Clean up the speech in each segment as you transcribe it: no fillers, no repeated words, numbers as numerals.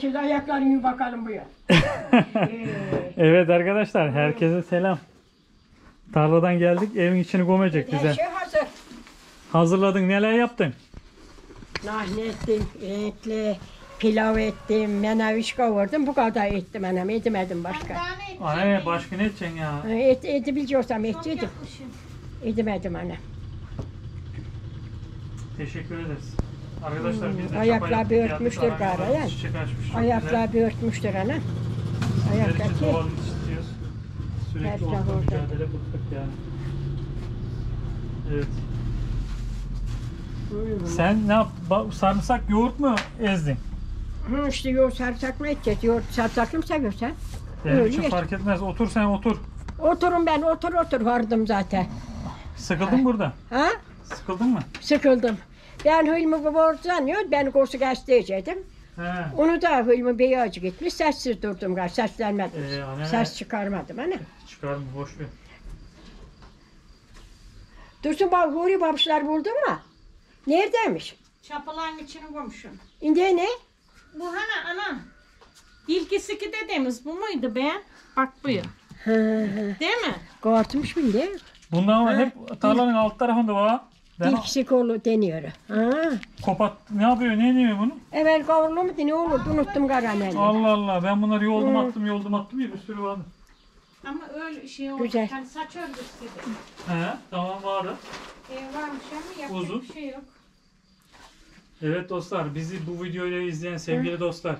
Şimdi ayaklarını bir bakalım buraya. Evet arkadaşlar, herkese selam. Tarladan geldik, evin içini gömecek bize. Her şey hazır. Hazırladın, neler yaptın? Nahne ettim, etli pilav ettim, meneviş kavurdum, bu kadar ettim anam, edemedim başka. Anne başka ne edeceksin ya? Edebileceksem edecektim. Edemedim anam. Teşekkür ederiz. Arkadaşlar biz de ayakla bir örtmüştür galiba ya. Ayakla bir örtmüştür ana. Ayaktaki. Sürekli orada mücadele bıktık yani. Evet. Sen ne yap? Sarımsak yoğurt mu ezdin? Hı işte yoğurt sarımsak mı edeceğiz? Yoğurt sarımsak mı seviyorsan? Benim için fark etmez. Otur sen otur. Oturum ben otur vardım zaten. Sıkıldın ha. Burada? Ha? Sıkıldın mı? Sıkıldım. Ben Hülmü Baba orada zanıyor, ben kursu gazeteciydim. Onu da Hülmü Bey'e acı gitmiş, sessiz durdum galiba, seslenmedim. Ses çıkarmadım ana. Çıkardım, boş ver. Dursun bak, Huri babuşlar buldun mu? Neredeymiş? Çapılan içini koymuşum. İndi ne? Bu hana anam. İlkisi ki dedemiz bu muydu be? Bak bu ya. Değil mi? Kortmuş bile. Bundan var hep tarlanın alt tarafında var. Dilkisi kolu deniyor. Kopat ne yapıyor? Ne deniyor bunu? Evet kavurlu mu deniyor? Olurdu unuttum karamelde. Allah Allah ben bunları yoldum attım bir sürü vardı. Ama öyle şey oldu. Güzel. Yani saç örgüsü gibi. He tamam vardı. Varmış ama yapacak uzun. Bir şey yok. Evet dostlar bizi bu videoyla izleyen sevgili dostlar.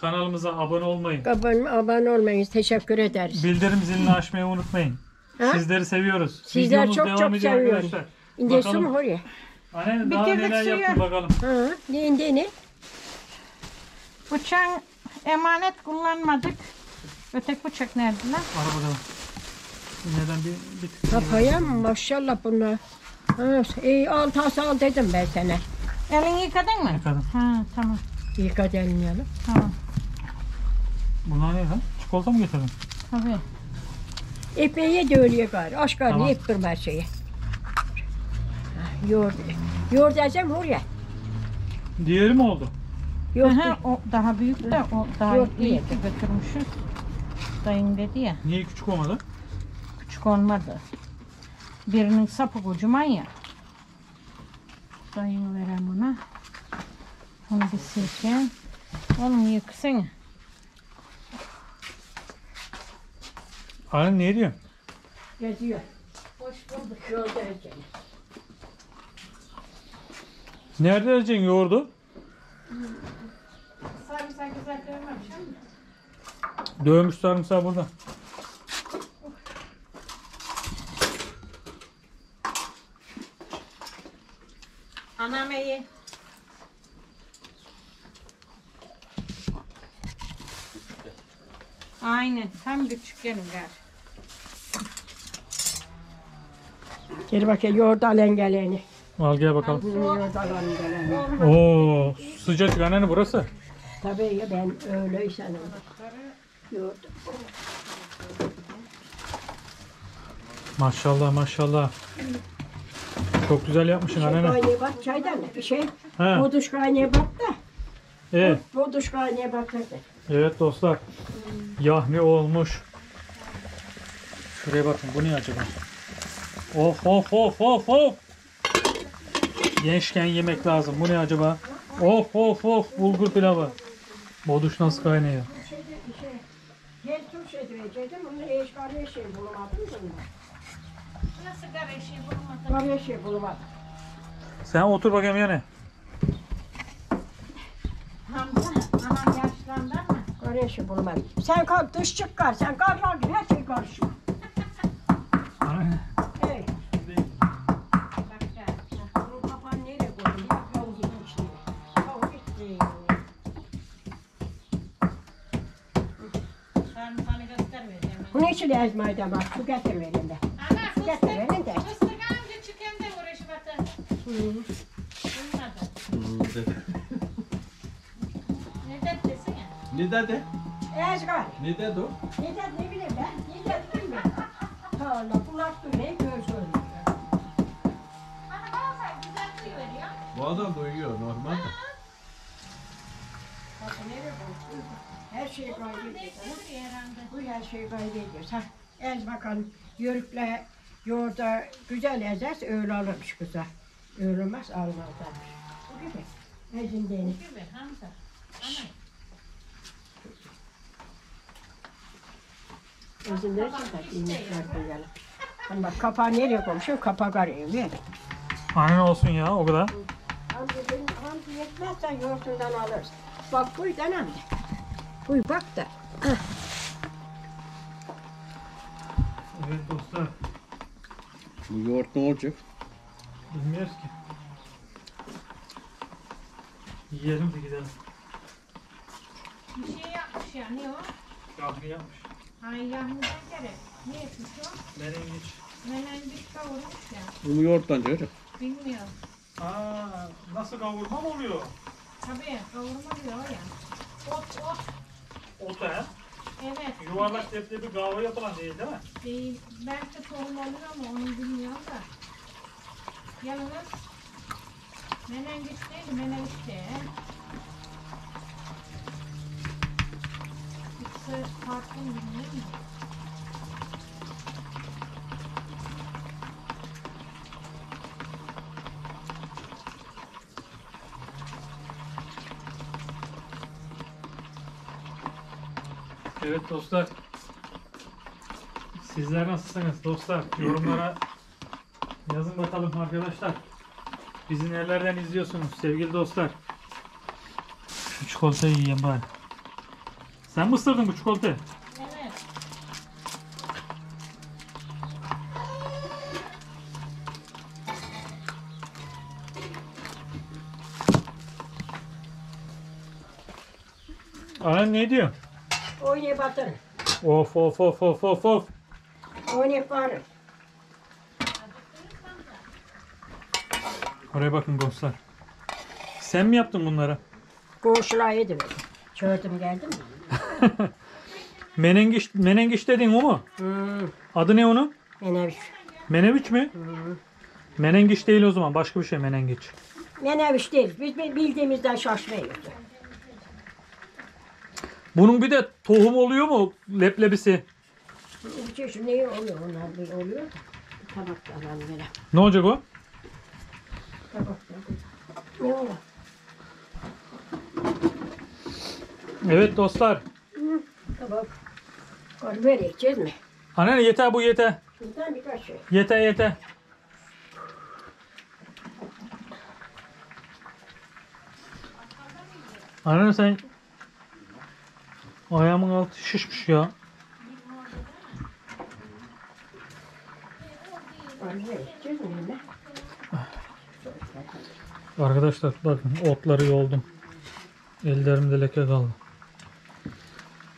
Kanalımıza abone olmayın. Abone olmayınız teşekkür ederiz. Bildirim zilini açmayı unutmayın. Sizleri seviyoruz. Sizler çok seviyoruz. İndi su mu oraya? Anne daha neler yaptın bakalım. Ne? Bıçak emanet kullanmadık. Öteki bıçak nerede lan? Arabada. Neden bir kafaya mı? Maşallah bunlar. Al dedim ben sana. Elini yıkadın mı? Yıkadım. Ha tamam. Yıkadı elini yalım. Tamam. Bunlar ne lan? Çikolata mı getirdin? Tabii. Epeye de öyle yakar. Aşk karnı hep durma şeyi. Yoğurt edeceğim oraya. Diğeri mi oldu? Yok o daha büyük de o daha iyi ki götürmüşüz. Dayın dedi ya. Niye küçük olmadı? Küçük olmadı. Birinin sapı kocaman ya. Dayını verem ona. Onu bir sileceğim. Oğlum yıksana. Anne ne diyor? Geziyor. Hoş bulduk. Yolda erken. Nerede edeceksin yoğurdu? Sarımsak güzel dövmemiş ama. Dövmüş sarımsak burada. Anam iyi. Aynen tam küçük gelin gel. Gel bakayım yoğurdu alen geleni. Al gel bakalım. Oo, sıcak anne burası. Tabii ya ben öyle insanım. Yoğurt. Maşallah maşallah. Çok güzel yapmışsın anne. Kaynaya bak çaydan bir şey. Boduş kaynaya bak da. Evet. Boduş kaynaya bak da. Evet dostlar. Yahni olmuş. Şuraya bakın bu ne acaba? Of. Gençken yemek lazım. Bu ne acaba? Of bulgur pilavı. Boduş nasıl kaynıyor? Nasıl bulamadım? Sen otur bakayım yani. Hamza, anam yaşlandı mı? Kardeşi bulamadım. Sen kalk dış çık kar. Sen karlar gibi her şey karışıyor. Bunun için de ezmaydan bak, su getirmeyelim de. Ana, fıstık amca çıkayım da uğraşı batı. Ne dert desin ya? Ne derde? Ezgar. Ne derde o? Ne derde ne bileyim ben, ne derde bilmiyorum. Tarla, kulak duyuyor, göğüs ölüyor. Ana bazen güzel duyuyor ya. Bu adam duyuyor, normal. Bakın nereye koydun? Her şeyi kaybediyor sana. Bu her şeyi kaybediyor. Ha, ez bakalım. Yörükle yoğurda güzel ezerse öyle alırmış kıza. Öyle olmaz almazlarmış. Bu gibi. Ezin değil. Bu gibi Hamza. Anay. Ezin değil ki bak inekler koyalım. Ama bak kapağı nereye koymuşum? Kapak arıyor değil mi? Aynen olsun ya o kadar. Hamza yetmezsen yoğurtundan alırız. Bak buy da amca. Buy bak da. Evet dostlar. Bu yoğurt ne olacak? Bilmiyoruz ki. Yiyelim de gidelim. Bir şey yapmış ya, ne o? Yahni yapmış. Hayır, yahni gerek. Ne etmiş o? Merengiç. Merengiç kavurmuş ya. Bu yoğurttan canım. Bilmiyorum. Aa, nasıl kavurma mı oluyor? Tabii, kavurma diyor ya. Ot. Ot he? Evet. Yuvarlak tepte bir kahve yapılan değil mi? Değil. Belki tohum olur ama onu bilmiyorum da. Yalnız menengiç değil, menengiç de. İkisi farklı bilmiyorum da. Evet dostlar, sizler nasılsınız dostlar? Yorumlara yazın bakalım arkadaşlar. Bizi nerelerden izliyorsunuz sevgili dostlar? Şu çikolatayı yiyeyim bari. Sen mi ısırdın bu çikolatayı? Evet. Anne ne diyor? Oynayıp atarım. Of. Oynayıp varım. Oraya bakın dostlar. Sen mi yaptın bunları? Koğuşluğa yedim. Çöğürdüm geldim. Menengiç dediğin o mu? Hmm. Adı ne onun? Meneviç. Meneviç mi? Hmm. Menengiç değil o zaman. Başka bir şey menengiç. Meneviç değil. Biz bildiğimizden şaşmıyoruz. Bunun bir de tohum oluyor mu leblebisi? Ne oluyor onlar böyle oluyor? Tabakta alalım böyle. Ne olacak o? Tabakta. Ne olur? Evet dostlar. Tabak. Böyle yiyeceğiz mi? Anne yeter bu yeter. Şuradan birkaç şey. Yeter. Anne sen... Ayağımın altı şişmiş ya. Arkadaşlar bakın otları yoldum. Ellerimde leke kaldı.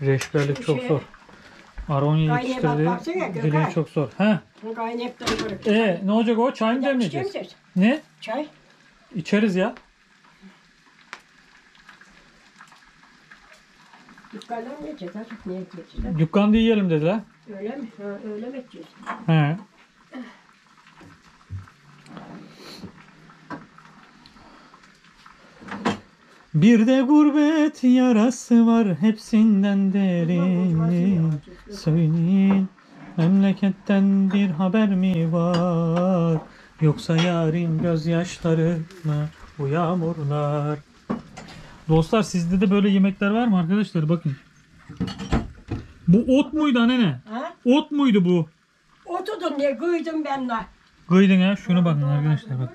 Reçberlik çok zor. Aronya yetiştirdiği dilim çok zor. He? Ne olacak o? Çay mı demleyeceğiz? Ne? Çay. İçeriz ya. Dükkandan mı yiyeceğiz? Artık neye geçeceğiz? Dükkanda yiyelim dediler. Öyle mi? Ha, öyle mi yiyeceğiz? He. Bir de gurbet yarası var hepsinden derin. Söyleyin memleketten bir haber mi var? Yoksa yarın gözyaşları mı bu yağmurlar? Dostlar sizde de böyle yemekler var mı arkadaşlar? Bakın. Bu ot muydu anne? Ha? Ot muydu bu? Otudum diye kıydım ben de. Kıydın ha? Şuna bakın arkadaşlar. Bak.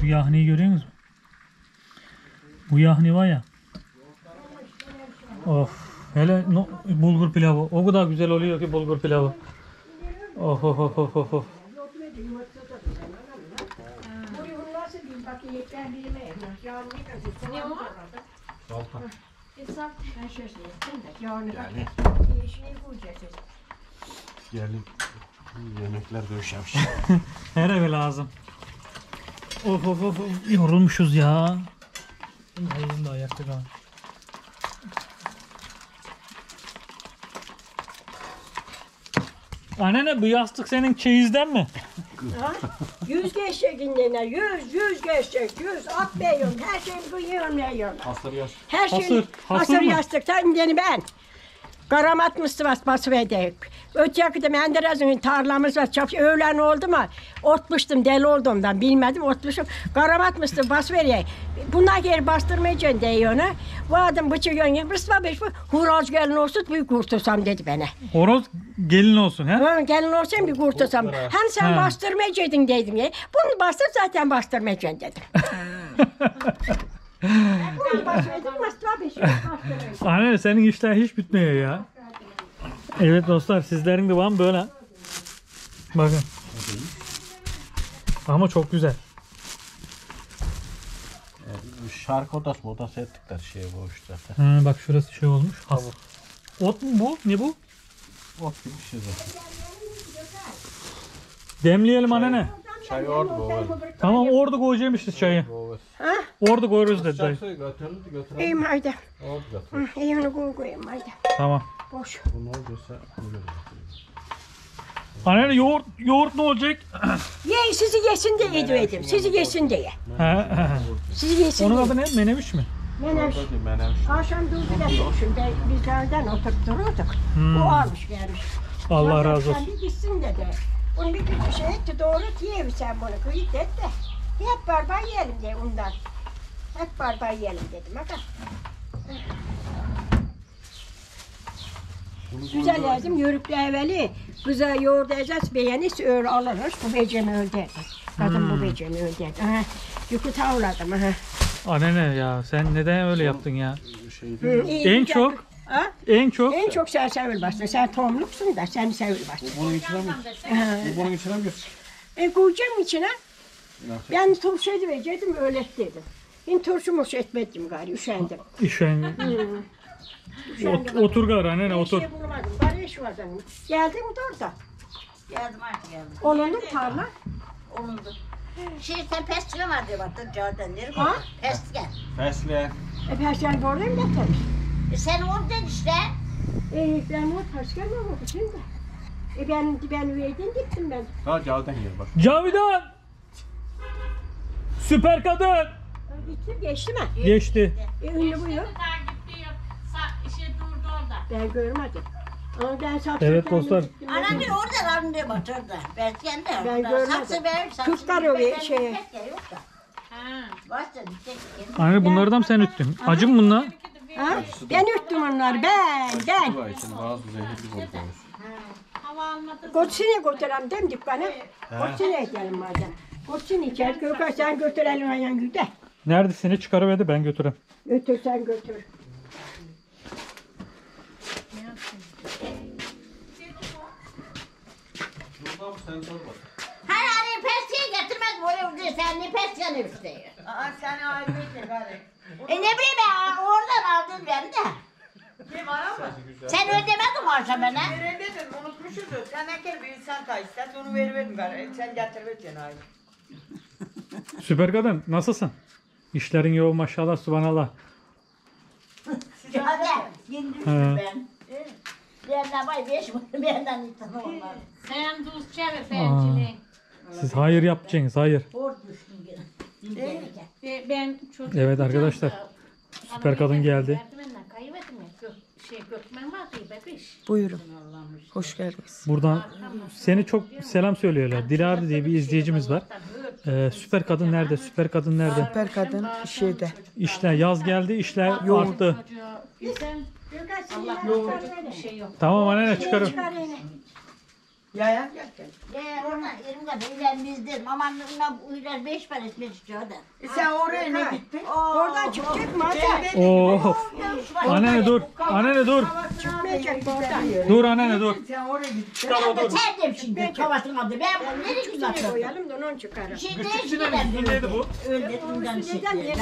Şu yahniyi görüyor musunuz? Bu yahni var ya. Of. Hele bulgur pilavı. O kadar güzel oluyor ki bulgur pilavı. Oh. Ne o? Salta. Ben şöyle yapayım da yağını bak. Yeşili koyacaksın. Gelin. Yemekler dövüş yapmış. Her eve lazım. Of. Yorulmuşuz ya. Ayağım da ayakta kalmış. Anne bu yastık senin çeyizden mi? Ha? Yüz geçecek indine, yüz geçecek, yüz at beyiyorum, her şeyi yiyorum, ne yiyorum. Hasır yastık. Her şeyi hasır yastıkta indini ben. Karamat mısın basıvedeyim. Öteki de Menderes'in tarlamız var. Çap, öğlen oldu mu? Otmuştum, deli olduğumdan bilmedim, otmuşum. Karamat mısın basıvereyim. Bunlar geri bastırmayacaksın diyor ona. Bu adam bıçı yönü, Rıstva Bey, horoz gelin olsun, bir kurtulsam dedi bana. Horoz gelin olsun he? Ha, gelin olsun, bir kurtulsam. Hani sen bastırmayacaktın dedim ya. Bunu bastır, zaten bastırmayacaksın dedim. Anne senin işler hiç bitmiyor ya. Evet dostlar, sizlerin de var mı böyle? Bakın. Ama çok güzel. Şarkı odası, odası ettikler şeye boş zaten. Ha, bak şurası şey olmuş. Has. Ot mu bu? Ne bu? Ot gibi bir şey zaten. Demleyelim anne. Çay orada koyuyoruz. Tamam orada koyacakmışız çayı. Ha? Orada koyuyoruz dedi dayı. İyiyim haydi. İyi onu koyayım haydi. Tamam. Boş. Anne yoğurt ne olacak? Ye sizi yesin diye dedim. Sizi yesin diye. Sizi yesin. Onun adı ne? Menemiş mi? Menemiş. Akşam durdular. Şimdi biz yerden oturttuk. O almış gelmiş. Allah razı olsun. Sen gitsin dedi. Onu bir gün bir şey etti, doğru yiyeyim sen bunu, kıyıt et de. Hep barbar yiyelim diye ondan. Hep barbar yiyelim dedim, bakın. Güzel lazım, yörükle evveli. Kıza yoğurdu esas beğeniriz, öyle alırız. Bu becemi öldürdü. Kadın bu becemi öldürdü. Aha, yükü tavladım, aha. Anne ya, sen neden öyle yaptın ya? En çok sen sevil bastın. Sen tohumluksun da sen sevil bastın. Bunun içine mi? Bunun içine mi götür? Koyacağım içine. Ben turşu edeceğim öyle dedim. Ben turşu murşu etmedim gari. Üşendim. Otur gari anne otur. Bir şey bulamadım. Bari iş var benim. Geldin mi de orada? Geldim artık geldim. Olundur tarla. Olundur. Şimdi sen pestle var diye baktın. Cahadan nereye koydun? Pestle. Pestle. Pestle doğru mu getirdin? Sen oradan işte. Ben o taşken mi oldu şimdi? Ben üyeyden gittim ben. Ha Cavidan gel bak. Cavidan! Süper kadın! Gittim geçti mi? Geçti. Ünlü bu yok. İşe durdu orada. Ben görmedim. Ama ben saksı. Evet dostlar. Ana bir orada lan diye batırdı. Belki de. Ben görmedim. Kırklar öyle şeye. Anne bunlardan mı sen üttün? Acı mı bunlar? Ha? Ben üttüm onları, ben. Koçini götürelim değil mi dükkana? Koçini edelim madem. Koçini içer, Gökay sen götürelim ayağın güde. Neredesini çıkarıverdi ben götüreyim. Götür sen götür. Hayır hayır, peskeyi getirmez boyu diye sen ne peskanı üsteye. Aa sen o ayrıca gari. Ne bileyim ya, oradan aldın beni de. Ne var ama? Sen ödemedin harca bana. Veremedim, unutmuşuz. Sen herkese bir insan kaç, sen onu veriverim gari. Sen getirmeyeceksin abi. Süper kadın, nasılsın? İşlerin yoğun maşallah, subhanallah. Hadi, yenilmişim ben. Benden bay, beş bunu benden iten olmadı. Sen tuz çevir benciliğin. Siz hayır yapacaksınız, hayır. Hor düştüm gene. Ben evet arkadaşlar, süper kadın geldi. Buyurun, hoş geldiniz. Buradan seni çok selam söylüyorlar. Dilara diye bir izleyicimiz var. Süper kadın nerede? Süper kadın nerede? Süper kadın şeyde. İşler yaz geldi, işler yoğurdu. Tamam anne çıkarım. Ya ona elimde beyler bizdir. Mamanla uylar 5 para etmiş diyordu. Sen oraya ne gittin? Oradan çıkacak mı hadi? Anne dur. Anne dur. Çıkmayacak oradan. Dur anne dur. Sen oraya gittin. Terdim şimdi. Kavasın adı. Ben bunu nereye uzattım? Koyalım da onu çıkaralım. Şimdi neydi bu? Öldürdüğümden şekilde.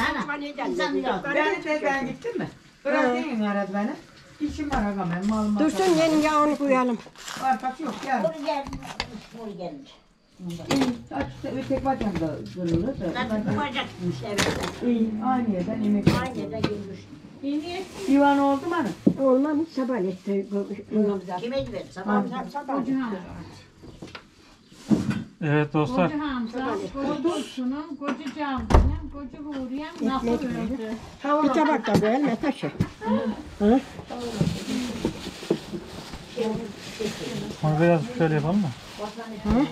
Ben gittim mi? Bırak değil mi aradı beni? İçim var aga ben malım. Dursun yeni yağını koyalım. Arpası yok yani. Onu geldim. Onu gelmiş. Açıkta ötek bacağım da durulur. Zaten bacakmış evet. Aynı yerden yemek. Aynı yerden gelmiş. Divan oldu mu ana? Olmam hiç sabah etti. Kime gidelim sabah? Sabah. Evet dostlar. Koca Hamza, koca Dursun'um, koca Can'ım, koca Huriyem nasıl öldü? Bir tabak da böyle ne taşı? Hı? Onu biraz şöyle yapalım mı? Hı?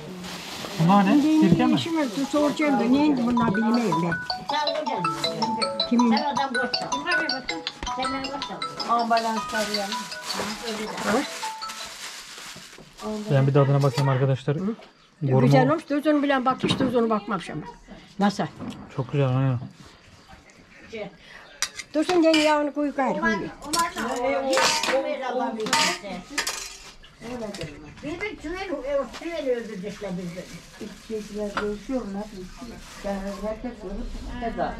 Bunlar ne? Sirke mi? Soracağım da neydi bunlar bilmeyeyim ben. Kimin? Sen adam boş çal. Bunlar bir bakın. Senden boş çal. Ambalans arayalım. Ben bir tadına bakayım arkadaşlar. Gorma. Güzel olmuş. Dözünü bilen bakmış, dözünü bakmamış ama. Nasıl? Çok güzel aynen. Dözün gel yağını koyu gayrı. Birbir tünel öldürecekler bizi. İkişiler dövüşüyor mu? Ben herkes görüp kadar.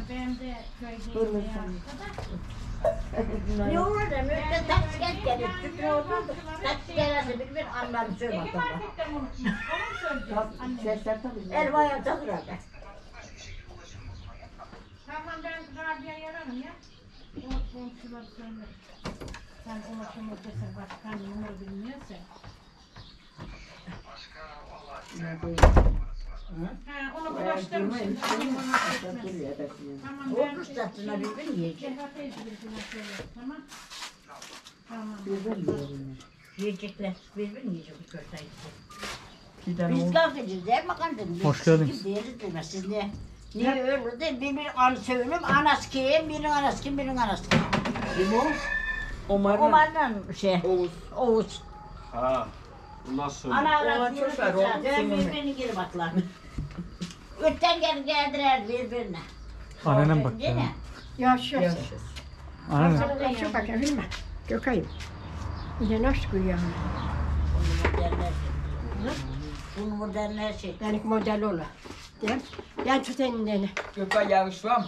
Görmüşsünüz. Ne olur da müddet taksiket gelip tükre olurdu. Taksikelerde birbir anlarım söylemek ama. Elvaya takır abi. Tamam ben radyoya yararım ya. Komşular söyler. Sen ulaşım ötesi başkan numara bilmiyorsa. Ona bulaştırmış. O kuş tatlına birbirini yiyecek. Tamam. Yiyecekler. Birbirini yiyecek bu köşeyi. Biz kalk edeceğiz değil mi kandın? Hoş geldiniz. Siz ne? Niye öyle de bir an söyleyeyim. Anas kim? Birinin anası kim? Birinin anası kim? Kim o? Omar'dan şey. Oğuz. Oğuz. Ha. Nasıl? Ana çocuklar birbirine geri baklar. Ötten geri geldiler birbirine. Annem bak. Yaşasın. Annem. Şu bakayım bilmem. Gökay'ım. Yine nasıl kuyuyor? Bunu model her şey. Yani model ola. Değil. Yani tut elini. Gökay yağış var mı?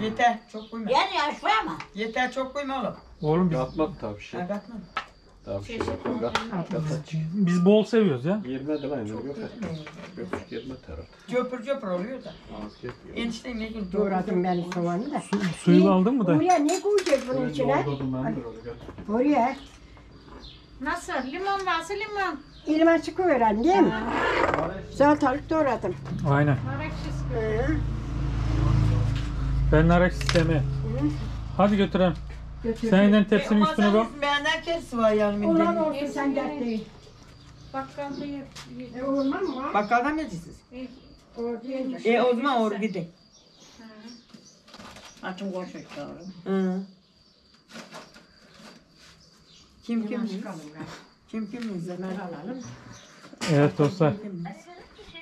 Yeter çok koyma. Yani yağış var mı? Yeter çok koyma oğlum. Oğlum yapma tabii şey. Yapma. Şey biz bol seviyoruz ya. 20 de lan yok. Köpük 20 taraf. Köpür oluyor da. Enişte ne gün doğradım ben soğanı da. Suyu aldın mı da? Oraya ne koyacağız bunun içine? Oraya. Nasıl? Limon varsa limon. Limon çıkıveren değil mi? Salatalık doğradım. Aynen. Ben narak sistemi. Hadi götürelim. Senden tepsinin üstüne bak. Ben herkesi var yani. Olan olsun sen dert değil. Bakkalda yap. Olmaz mı? Bakkalda mı yediniz? O zaman or gidin. Açın koşacak oğlum. Kim izlemeli alalım. Evet dostlar.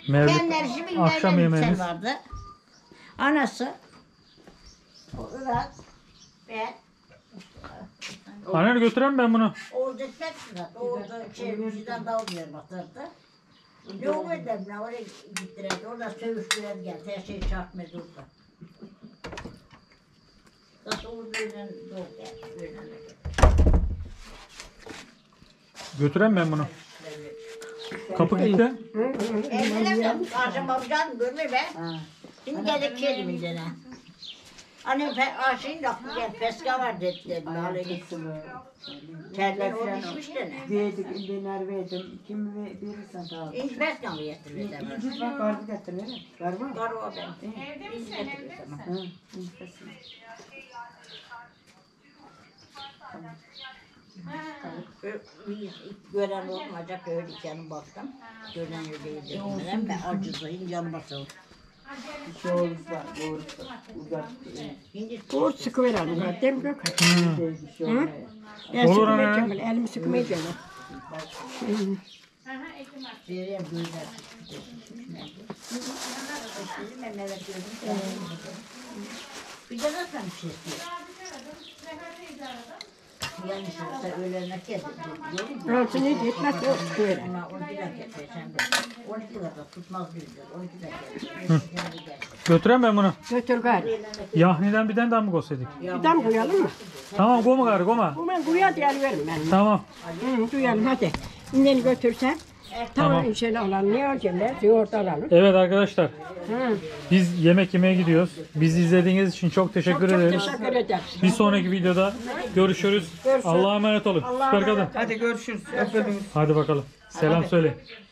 Mevlüt akşam yemeğimiz vardı. Anası. Biraz ve anne götüreyim ben bunu. Orada sen de orada çevreci'den dalmıyor batırdı. Ne o edemle oraya gittirdi. Orada sövüştüler geldi. Her şey çarpmadı orada. Nasıl orada öğlen doğdu. Götüreyim ben bunu. Kapı gitti. Evlenmem. Karşım babacağım görme be. Şimdi gelip kelim üzerine. Annem aşığın lafı gel, peska var dediler, böyle gittim. Terler onu içmiş de ne? Verdik, diner verdim. Kim verirsen daha. İçmez mi getirirler? İçmez bak, kardı getirirler. Karı var mı? Karı var ben. Evde misin, evde misin? Gören olmayacak, öyle canım baktım. Gören öyleydi. Ben de acızayım, can basalım. İki oğuz var, doğrusu. Doğrusu sıkıverelim, değil mi Gökhan? El sıkmayacağım, elimi sıkmayacağım. Bir de nasıl bir şey istiyor? Yani şurada öğlenme kesin. Ölçü ne gitmez yok. Ona 12 dakika peşembe. 12 dakika tutmaz bildir. 12 dakika. Götüreyim ben bunu. Götür gari. Yahniden bir tane daha mı koysadık? Bir tane koyalım mı? Tamam koyma gari koyma. Ben koyar diye alıverim ben. Tamam. Duyalım hadi. İnden götürsen. Tamam inşallah olan ne alacağım ben? Yoğurtlar alalım. Evet arkadaşlar. Biz yemek yemeye gidiyoruz. Bizi izlediğiniz için çok teşekkür ederiz. Çok teşekkür ederiz. Bir sonraki videoda görüşürüz. Allah'a emanet olun. Süper kadın. Hadi görüşürüz. Hadi bakalım. Selam söyle.